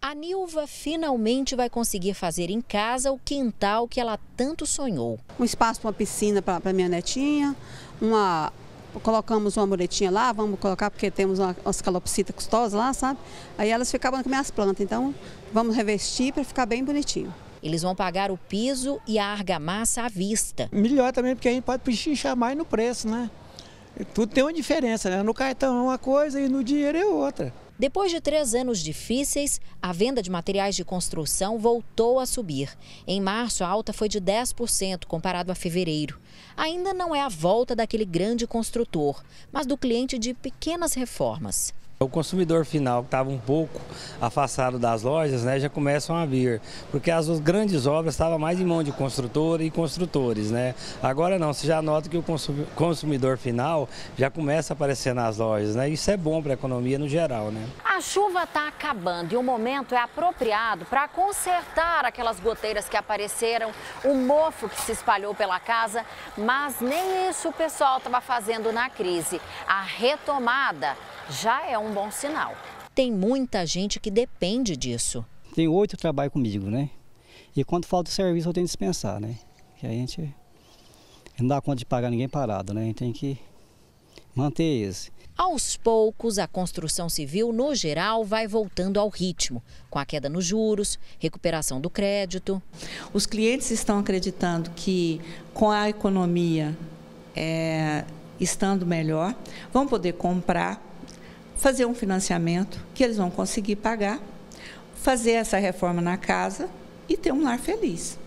A Nilva finalmente vai conseguir fazer em casa o quintal que ela tanto sonhou. Um espaço para uma piscina para minha netinha, colocamos uma muretinha lá, vamos colocar porque temos umas calopsitas custosas lá, sabe? Aí elas ficavam com minhas plantas, então vamos revestir para ficar bem bonitinho. Eles vão pagar o piso e a argamassa à vista. Melhor também porque a gente pode pichinchar mais no preço, né? Tudo tem uma diferença, né? No cartão é uma coisa e no dinheiro é outra. Depois de 3 anos difíceis, a venda de materiais de construção voltou a subir. Em março, a alta foi de 10% comparado a fevereiro. Ainda não é a volta daquele grande construtor, mas do cliente de pequenas reformas. O consumidor final, que estava um pouco afastado das lojas, né, já começam a vir, porque as grandes obras estavam mais em mão de construtor e construtores, né? Agora não, você já nota que o consumidor final já começa a aparecer nas lojas, né? Isso é bom para a economia no geral, né? A chuva está acabando e o momento é apropriado para consertar aquelas goteiras que apareceram, o mofo que se espalhou pela casa, mas nem isso o pessoal estava fazendo na crise. A retomada já é um bom sinal. Tem muita gente que depende disso. Tem 8 que trabalham comigo, né? E quando falta o serviço eu tenho que dispensar, né? Que a gente não dá conta de pagar ninguém parado, né? A gente tem que manter isso. Aos poucos, a construção civil, no geral, vai voltando ao ritmo, com a queda nos juros, recuperação do crédito. Os clientes estão acreditando que com a economia estando melhor, vão poder comprar, fazer um financiamento que eles vão conseguir pagar, fazer essa reforma na casa e ter um lar feliz.